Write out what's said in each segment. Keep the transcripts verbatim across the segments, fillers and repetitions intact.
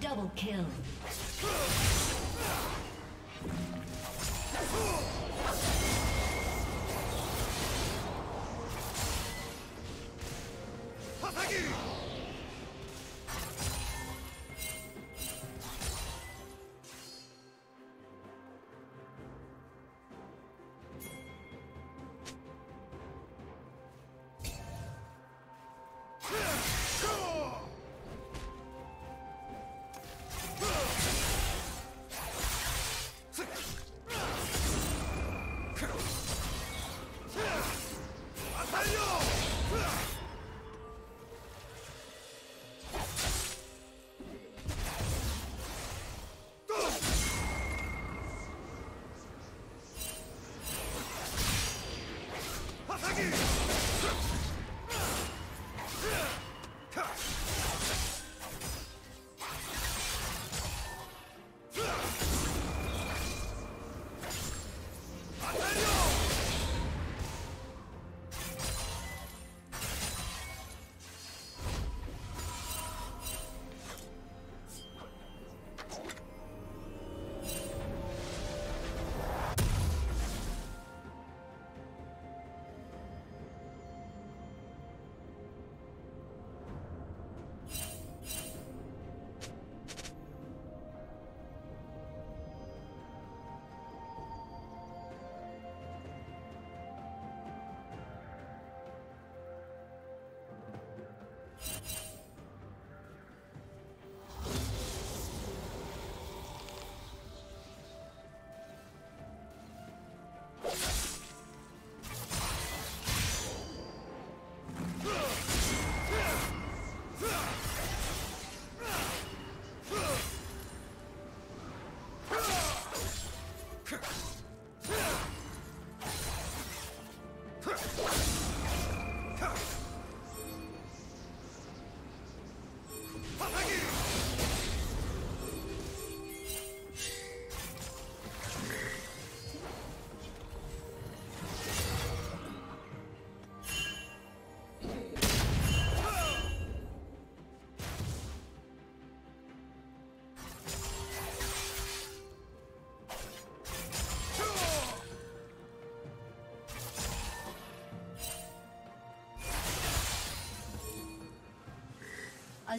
Double kill. A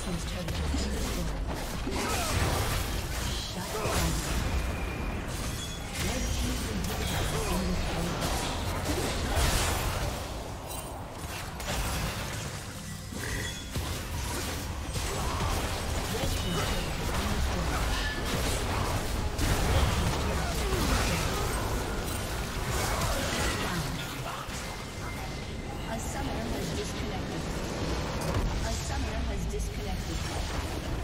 team's turret has been destroyed. Shut down. Red team's inhibitor has been destroyed. Red team's turret has been destroyed. Red team's turret has been destroyed. Shut down. A summoner has disconnected. Disconnected.